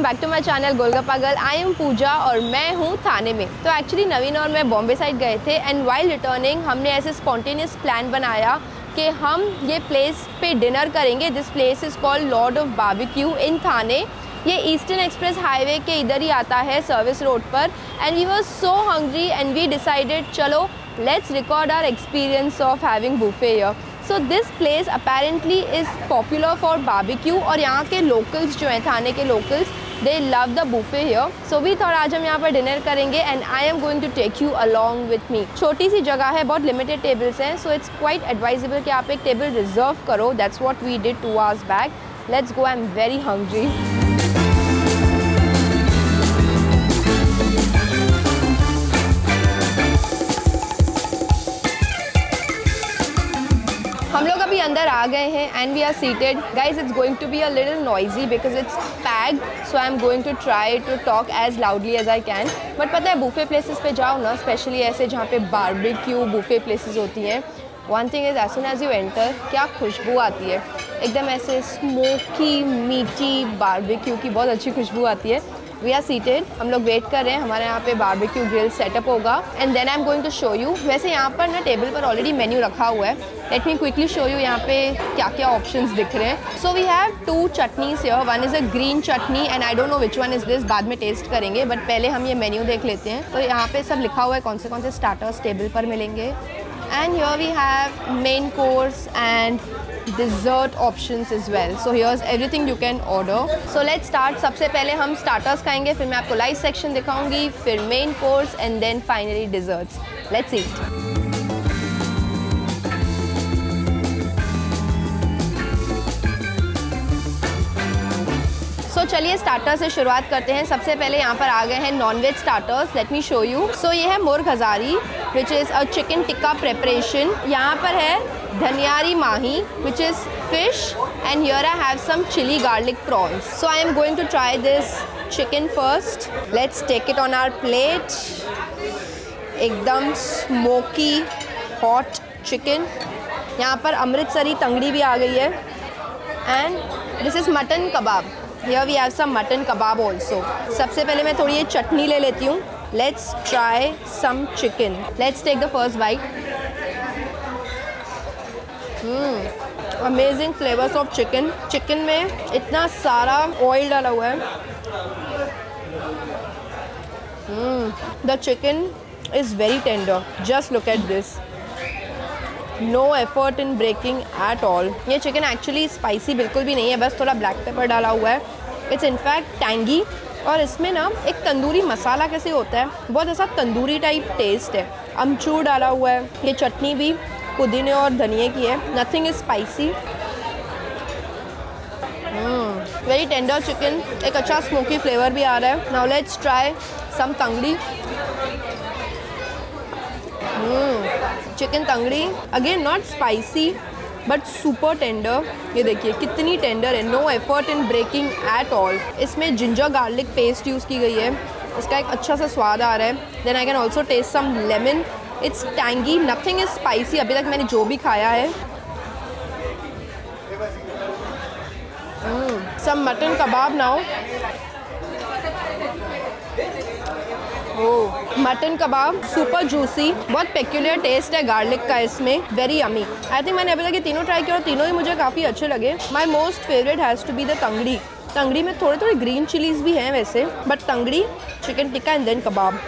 Welcome back to my channel golgappa girl. I am Pooja और मैं हूँ थाने में। तो एक्चुअली नवीन और मैं बॉम्बे साइड गए थे एंड वाइल रिटर्निंग हमने ऐसे स्पॉन्टेनियस प्लान बनाया कि हम ये प्लेस पे डिनर करेंगे। This place is called Lord of barbecue in Thane. ये ईस्टर्न एक्सप्रेस हाईवे के इधर ही आता है सर्विस रोड पर। And we were so hungry and we decided चलो let's record our experience of having buffet here. So this place apparently is popular for barbecue और यहाँ के लोकल्स जो हैं थाने के locals they love the buffet here. So we thought आज हम यहाँ पर डिनर करेंगे and I am going to take you along with me. छोटी सी जगह है, बहुत लिमिटेड टेबल्स हैं, सो इट्स क्वाइट एडवाइजेबल कि आप एक टेबल रिजर्व करो। That's what we did 2 hours back. Let's go, I am very hungry. हम लोग अभी अंदर आ गए हैं and we are seated. Guys it's going to be a little noisy because it's packed, so I am going to try to talk as loudly as I can. But पता है buffet places पे जाओ ना, specially ऐसे जहाँ पे barbecue buffet places होती हैं, one thing is as soon as you enter क्या खुशबू आती है, एकदम ऐसे स्मोकी मीठी बारबेक्यू की बहुत अच्छी खुशबू आती है। वी आर सीटेड, हम लोग वेट कर रहे हैं, हमारे यहाँ पे बारबेक्यू ग्रिल सेटअप होगा and then I am going to show you. वैसे यहाँ पर ना टेबल पर ऑलरेडी मेन्यू रखा हुआ है। Let me quickly show you यहाँ पे क्या क्या ऑप्शंस दिख रहे हैं। So we have 2 chutneys here. One is a green chutney and I don't know which one is this, बाद में टेस्ट करेंगे, बट पहले हम ये मेन्यू देख लेते हैं। तो यहाँ पे सब लिखा हुआ है कौन से स्टार्टर्स टेबल पर मिलेंगे and here we have main course and dessert options as well. So here's everything you can order. So let's start. सबसे पहले हम starters खाएंगे, फिर मैं आपको light section दिखाऊंगी, फिर main course and then finally desserts. Let's eat. So चलिए starters से शुरुआत करते हैं। सबसे पहले यहाँ पर आ गए हैं non-veg starters. Let me show you. So ये है मुर्ग Hazari which is a chicken tikka preparation. यहाँ पर है dhaniari mahi which is fish and here I have some chili garlic prawns. So I am going to try this chicken first. Let's take it on our plate. एकदम smoky hot chicken. यहाँ पर अमृतसरी तंगड़ी भी आ गई है and this is mutton kebab. Here we have some mutton kebab also. सबसे पहले मैं थोड़ी ये चटनी ले लेती हूँ. Let's try some chicken. Let's take the first bite. Amazing flavours of chicken. Chicken में इतना सारा ऑयल डाला हुआ है। The chicken is very tender. Just look at this, no effort in breaking eight all. ये चिकन एक्चुअली स्पाइसी बिल्कुल भी नहीं है, बस थोड़ा ब्लैक पेपर डाला हुआ है। इट्स इनफैक्ट टैंगी और इसमें ना एक तंदूरी मसाला कैसे होता है, बहुत ऐसा तंदूरी टाइप टेस्ट है। अमचूर डाला हुआ है। ये चटनी भी पुदीने और धनिए की है। Nothing is spicy. Very tender chicken, एक अच्छा स्मोकी फ्लेवर भी आ रहा है। Now let's try some tangdi. Chicken tangdi again not spicy but super tender. ये देखिए कितनी टेंडर है, no effort in breaking at all. इसमें जिंजर गार्लिक पेस्ट यूज़ की गई है, इसका एक अच्छा सा स्वाद आ रहा है। Then I can also taste some lemon. It's tangy, nothing is spicy. अभी तक मैंने जो भी खाया है। Some mutton kebab now. Mutton kebab super juicy, बहुत पेक्यूलियर टेस्ट है गार्लिक का इसमें। Very yummy. आई थिंक मैंने अभी तक ये तीनों ट्राई किया और तीनों ही मुझे काफ़ी अच्छे लगे। My most favourite has to be the tangdi. तंगड़ी में थोड़े थोड़े ग्रीन चिलीज भी हैं वैसे, but tangdi, chicken tikka and then kebab.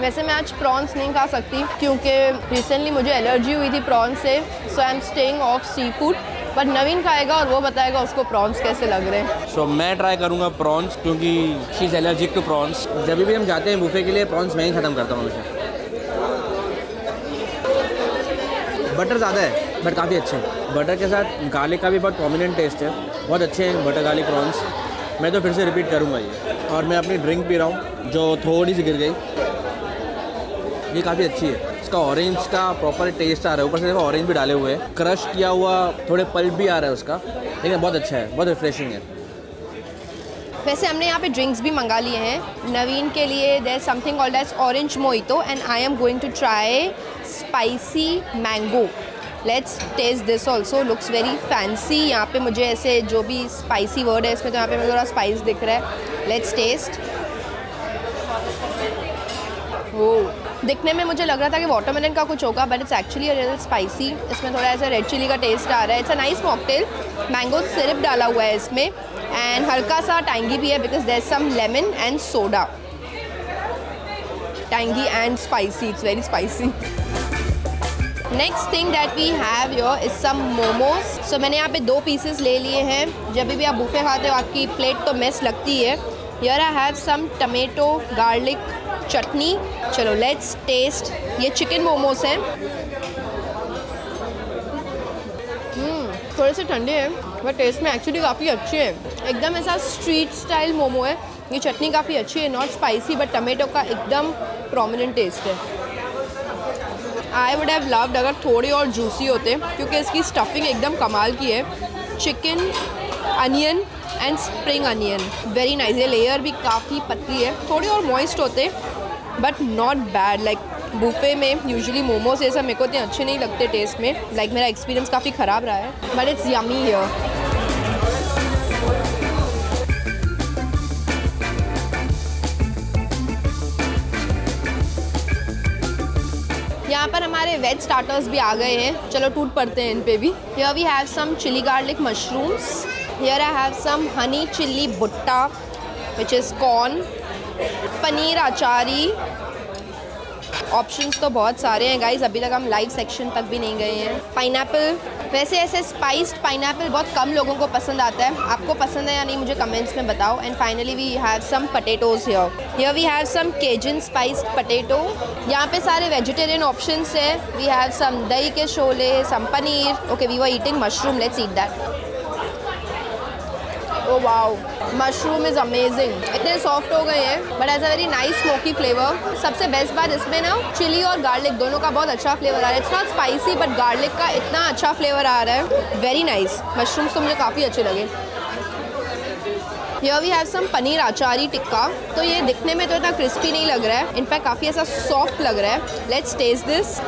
वैसे मैं आज प्रॉन्स नहीं खा सकती क्योंकि रिसेंटली मुझे एलर्जी हुई थी प्रॉन्स से, so I am staying off sea food. But Naveen खाएगा और वो बताएगा उसको प्रॉन्स कैसे लग रहे हैं। सो मैं ट्राई करूँगा प्रॉन्स क्योंकि she is allergic to prawns. जब भी हम जाते हैं बुफे के लिए प्रॉन्स मैं ही ख़त्म करता हूँ हमेशा। बटर ज़्यादा है बट काफ़ी अच्छे हैं। बटर के साथ गार्लिक का भी बहुत प्रोमिनेंट टेस्ट है, बहुत अच्छे हैं बटर गार्लिक प्रॉन्स। मैं तो फिर से रिपीट करूँगा ये। और मैं अपनी ड्रिंक पी रहा हूँ जो थोड़ी सी गिर गई, ये काफ़ी अच्छी है। इसका ऑरेंज का प्रॉपर टेस्ट आ रहा है, ऊपर से देखो ऑरेंज भी डाले हुए हैं, क्रश किया हुआ थोड़े पल्प भी आ रहा है उसका, लेकिन बहुत अच्छा है, बहुत रिफ्रेशिंग है। वैसे हमने यहाँ पे ड्रिंक्स भी मंगा लिए हैं नवीन के लिए। There something called as orange mojito and I am going to try spicy mango. Let's taste this also, looks very fancy. यहाँ पे मुझे ऐसे जो भी स्पाइसी वर्ड है इसमें, तो यहाँ पे मुझे थोड़ा स्पाइस दिख रहा है। Let's taste. वो दिखने में मुझे लग रहा था कि वाटरमेलन का कुछ होगा, but it's actually real spicy. इसमें थोड़ा ऐसा रेड चिली का टेस्ट आ रहा है। It's a nice mocktail. Mango syrup डाला हुआ है इसमें एंड हल्का सा टैंगी भी है because there is some lemon and soda. Tangy and spicy, it's very spicy. Next thing that we have your is some momos. So मैंने यहाँ पे 2 पीसेस ले लिए हैं। जब भी आप बुफे खाते हो आपकी प्लेट तो मेस लगती है। Here I have some tomato garlic chutney. चलो लेट्स टेस्ट। ये चिकन मोमोज हैं। थोड़े से ठंडे हैं बट टेस्ट में एक्चुअली काफ़ी अच्छे हैं। एकदम ऐसा स्ट्रीट स्टाइल मोमो है। ये चटनी काफ़ी अच्छी है, नॉट स्पाइसी बट टमेटो का एकदम प्रोमिनेंट टेस्ट है। आई वुड हैव लव्ड अगर थोड़े और जूसी होते क्योंकि इसकी स्टफिंग एकदम कमाल की है। Chicken, onion and spring onion, very nice. ये लेयर भी काफ़ी पतली है। थोड़े और मॉइस्ट होते but not bad. Like buffet में यूजुअली मोमोज ऐसा मेरे को इतने अच्छे नहीं लगते टेस्ट में। लाइक मेरा एक्सपीरियंस काफ़ी ख़राब रहा है बट इट्स यमी हियर। यहाँ पर हमारे वेज स्टार्टर्स भी आ गए हैं। चलो टूट पड़ते हैं इन पे भी। Here we have some chilli garlic mushrooms. Here I have some honey chilli bhutta which is corn. Paneer achari. Options तो बहुत सारे हैं गाइज, अभी तक हम लाइव सेक्शन तक भी नहीं गए हैं। पाइनएप्पल, वैसे ऐसे स्पाइस्ड पाइनएप्पल बहुत कम लोगों को पसंद आता है। आपको पसंद है या नहीं मुझे कमेंट्स में बताओ। And finally we have some potatoes here. Here we have some केजन spiced potato. यहाँ पे सारे वेजिटेरियन ऑप्शंस है। वी हैव सम दही के Sholay, some paneer. Okay we were eating mushroom, let's eat that. Oh wow, mushroom is amazing. इतने soft हो गए हैं but as a very nice smoky flavour. सबसे बेस्ट बात इसमें ना चिली और गार्लिक दोनों का बहुत अच्छा फ्लेवर आ रहा है। It's not spicy but garlic का इतना अच्छा फ्लेवर आ रहा है, वेरी नाइस। मशरूम्स तो मुझे काफ़ी अच्छे लगे। Here we have some paneer achari tikka. तो ये दिखने में तो इतना क्रिस्पी नहीं लग रहा है, इनफैक्ट काफ़ी ऐसा सॉफ्ट लग रहा है। Let's taste this.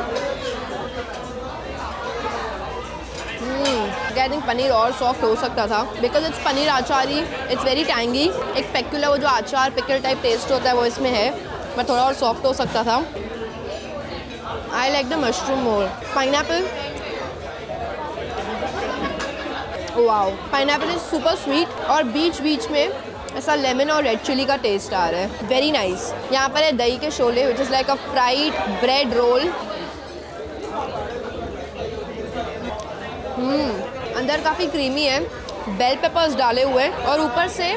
I think paneer और सॉफ्ट हो सकता था because it's paneer achari, it's very tangy. एक पेक्यूलर वो जो अचार पिकल टाइप टेस्ट होता है वो इसमें है, बट थोड़ा और सॉफ्ट हो सकता था। I like the mushroom more. Pineapple, wow, pineapple is super sweet और बीच बीच में ऐसा लेमन और रेड चिली का टेस्ट आ रहा है, वेरी नाइस। यहाँ पर है दही के Sholay which is like a fried bread roll. अंदर काफ़ी क्रीमी है, बेल पेपर्स डाले हुए हैं और ऊपर से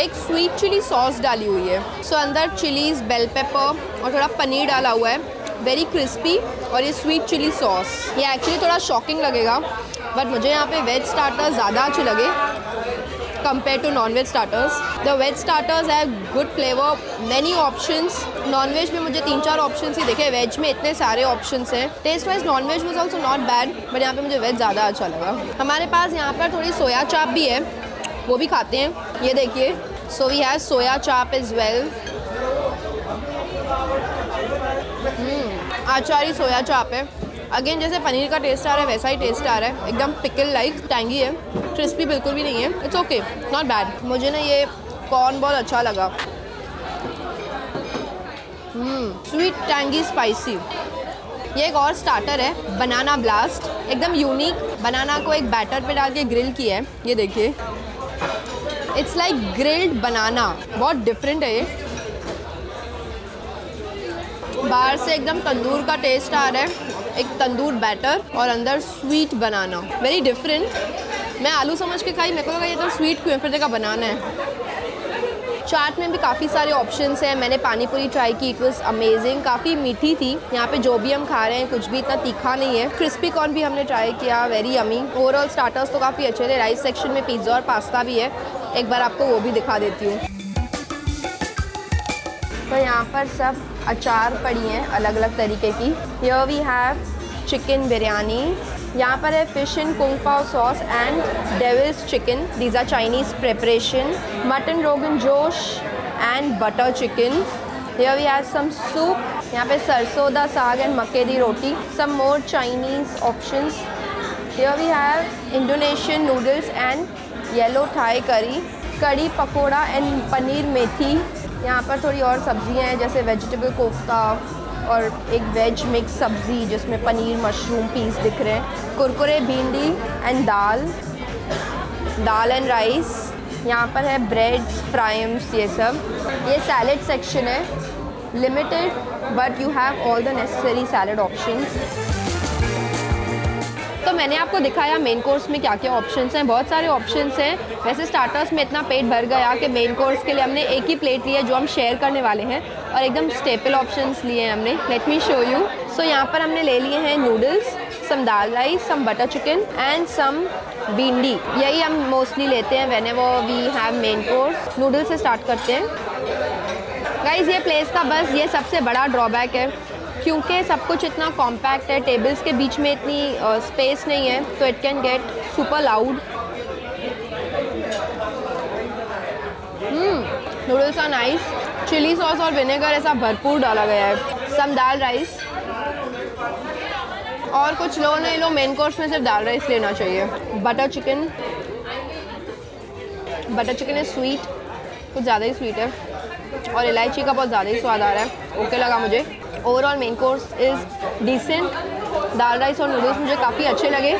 एक स्वीट चिली सॉस डाली हुई है। सो अंदर चिलीज, बेल पेपर और थोड़ा पनीर डाला हुआ है, वेरी क्रिस्पी। और ये स्वीट चिली सॉस, ये एक्चुअली थोड़ा शॉकिंग लगेगा बट मुझे यहाँ पे वेज स्टार्टर्स ज़्यादा अच्छे लगे compare to non veg starters. The veg starters have good flavour, many options. Non veg में मुझे 3-4 ऑप्शंस ही दिखे, वेज में इतने सारे ऑप्शंस हैं। Taste wise non veg was also not bad but यहाँ पे मुझे वेज ज़्यादा अच्छा लगा। हमारे पास यहाँ पर थोड़ी सोया चाप भी है, वो भी खाते हैं। ये देखिए, सो वी हैव सोया चाप इज़ वेल। अचारी सोया चाप है। अगेन जैसे पनीर का टेस्ट आ रहा है वैसा ही टेस्ट आ रहा है, एकदम पिकल लाइक। टैंगी है, क्रिस्पी बिल्कुल भी नहीं है। It's okay, not bad. मुझे ना ये कॉर्न बहुत अच्छा लगा। Sweet tangy spicy. ये एक और स्टार्टर है, बनाना ब्लास्ट। एकदम यूनिक, बनाना को एक बैटर पे डाल के ग्रिल किया है। ये देखिए, इट्स लाइक ग्रिल्ड बनाना, बहुत डिफरेंट है। ये बाहर से एकदम तंदूर का टेस्ट आ रहा है, एक तंदूर बैटर और अंदर स्वीट बनाना, वेरी डिफरेंट। मैं आलू समझ के खाई, मेरे को लगा ये तो स्वीट क्यों, फिर देखा बनाना है। चाट में भी काफ़ी सारे ऑप्शंस हैं। मैंने पानी पूरी ट्राई की, इट वाज अमेजिंग। काफ़ी मीठी थी। यहाँ पे जो भी हम खा रहे हैं कुछ भी इतना तीखा नहीं है। क्रिस्पी कॉर्न भी हमने ट्राई किया, वेरी यमी। ओवरऑल स्टार्टर्स तो काफ़ी अच्छे थे। राइस सेक्शन में पिज्ज़ा और पास्ता भी है, एक बार आपको वो भी दिखा देती हूँ। तो यहाँ पर सब अचार पड़ी हैं अलग अलग तरीके की। Here we have chicken biryani. यहाँ पर है fish in kung pao sauce and devil's chicken, these are Chinese preparation. Mutton rogan josh and butter chicken. Here we have some soup. यहाँ पे sarson da saag and makke di roti. Some more Chinese options. Here we have Indonesian noodles and yellow Thai curry, कड़ी pakora and paneer मेथी। यहाँ पर थोड़ी और सब्ज़ियाँ हैं जैसे वेजिटेबल कोफ्ता और एक वेज मिक्स सब्ज़ी जिसमें पनीर मशरूम पीस दिख रहे हैं, kurkure bhindi and dal and rice. यहाँ पर है ब्रेड्स, फ्राइम्स, ये सब। ये सैलड सेक्शन है, limited but you have all the necessary salad options. तो मैंने आपको दिखाया मेन कोर्स में क्या क्या ऑप्शंस हैं, बहुत सारे ऑप्शंस हैं। वैसे स्टार्टर्स में इतना पेट भर गया कि मेन कोर्स के लिए हमने एक ही प्लेट लिया जो हम शेयर करने वाले हैं और एकदम स्टेपल ऑप्शंस लिए हैं हमने। Let me show you. So यहाँ पर हमने ले लिए हैं noodles, some dal rice, some butter chicken and some bhindi. यही हम मोस्टली लेते हैं whenever we have main course. Noodles से स्टार्ट करते हैं। गाइस ये प्लेस का बस ये सबसे बड़ा ड्रॉबैक है क्योंकि सब कुछ इतना कॉम्पैक्ट है, टेबल्स के बीच में इतनी स्पेस नहीं है, तो it can get super loud. Noodles are nice. Chilli sauce और विनेगर ऐसा भरपूर डाला गया है। सम दाल राइस और कुछ लो नहीं लो, मेन कोर्स में सिर्फ दाल राइस लेना चाहिए। बटर चिकन इज़ स्वीट, कुछ ज़्यादा ही स्वीट है और इलायची का बहुत ज़्यादा ही स्वाद आ रहा है। ओके लगा मुझे। Overall main course is decent. दाल राइस और नूडल्स मुझे काफ़ी अच्छे लगे,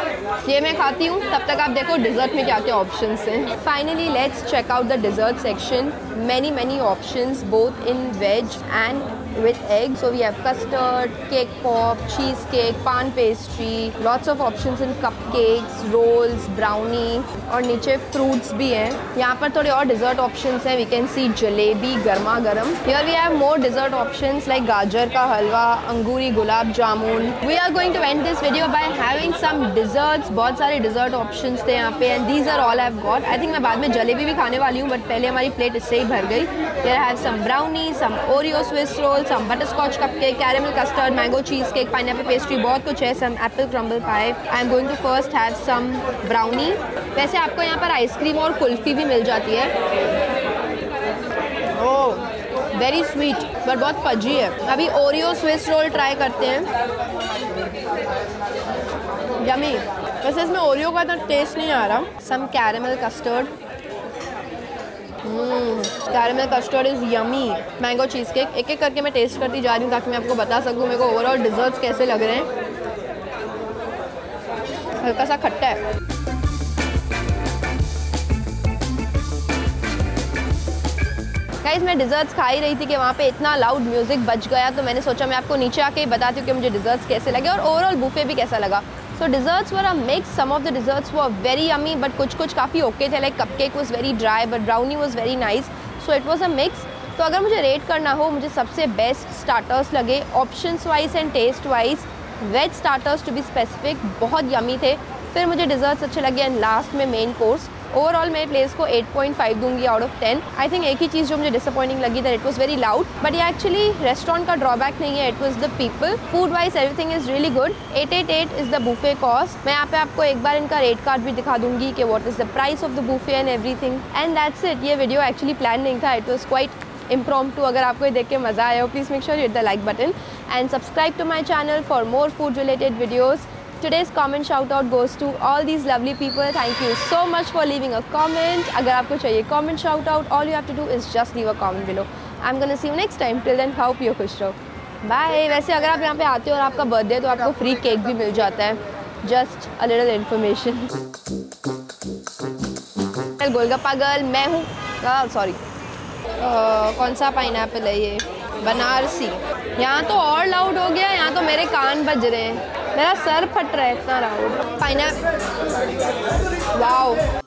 ये मैं खाती हूँ। तब तक आप देखो डिज़र्ट में क्या क्या ऑप्शंस हैं। Finally let's check out the dessert section. Many many options both in veg and with eggs, so we have custard, cake pop, cheesecake, pan pastry, lots of options in cupcakes, rolls, brownie और नीचे fruits भी हैं। यहाँ पर थोड़े और dessert options हैं, we can see jalebi गर्मा गर्म। Here we have more dessert options like गाजर का हलवा, अंगूरी gulab jamun. We are going to end this video by having some desserts। बहुत सारे dessert options थे यहाँ पे and these are all I have got। I think मैं बाद में जलेबी भी खाने वाली हूँ but पहले हमारी plate इससे ही भर गई। Here I have some brownie, some Oreo Swiss roll, some butterscotch cupcake, caramel custard, mango cheesecake, pineapple pastry, बहुत कुछ है। some apple crumble pie। I am going to first have some brownie। वैसे आपको यहाँ पर आइसक्रीम और कुल्फी भी मिल जाती है। ओह वेरी स्वीट बट बहुत फजी है। अभी ओरियो स्विस रोल ट्राई करते हैं। यमी। वैसे इसमें ओरियो का इतना टेस्ट नहीं आ रहा। some caramel custard। Caramel custard is yummy. Mango cheesecake. एक एक करके मैं टेस्ट करती जा रही हूँ ताकि मैं आपको बता सकूँ मेरे को ओवरऑल डिज़र्ट्स कैसे लग रहे हैं। हल्का सा खट्टा है। गाइस मैं डिज़र्ट्स खा ही रही थी कि वहाँ पे इतना लाउड म्यूज़िक बज गया, तो मैंने सोचा मैं आपको नीचे आके ही बताती हूँ कि मुझे डिज़र्ट्स कैसे लगे और ओवरऑल बुफे भी कैसा लगा। So desserts were a mix. Some of the desserts were very yummy, but कुछ काफ़ी okay थे। Like cupcake was very dry, but brownie was very nice. So it was a mix. तो अगर मुझे rate करना हो, मुझे सबसे best starters लगे options wise and taste wise। Veg starters to be specific बहुत yummy थे। फिर मुझे desserts अच्छे लगे and last में main course। ओवरऑल मैं प्लेस को 8.5 दूंगी आउट ऑफ 10। आई थिंक एक ही चीज़ जो मुझे डिसअपॉइंटिंग लगी that it was very loud, but ये एक्चुअली रेस्टोरेंट का ड्रॉबैक नहीं है, it was the people. Food wise everything is really good. 888 is the buffet cost. मैं यहाँ पे आपको एक बार इनका रेट कार्ड भी दिखा दूंगी कि what is the price of the buffet and everything and that's it. ये वीडियो एक्चुअली प्लान नहीं था, इट वॉज क्वाइट impromptu। अगर आपको ये देख के मज़ा आया हो please make sure you hit the like button and subscribe to my channel for more food related videos. Today's comment shout out goes to all these lovely people. Thank you so much for leaving a comment. अगर आपको चाहिए comment shout out, all you have to do is just leave a comment below. I'm gonna see you next time. Till then खाओ पियो खुश रहो, bye। वैसे अगर आप यहाँ पे आते हो और आपका बर्थडे है तो आपको फ्री केक भी मिल जाता है। Just a little information। Golgappa girl मैं हूँ। सॉरी कौन सा पाइनएप्पल है ये? बनारसी। यहाँ तो और लाउड हो गया, यहाँ तो मेरे कान बज रहे हैं, मेरा सर फट रहा है इतना लाउड। Pineapple wow.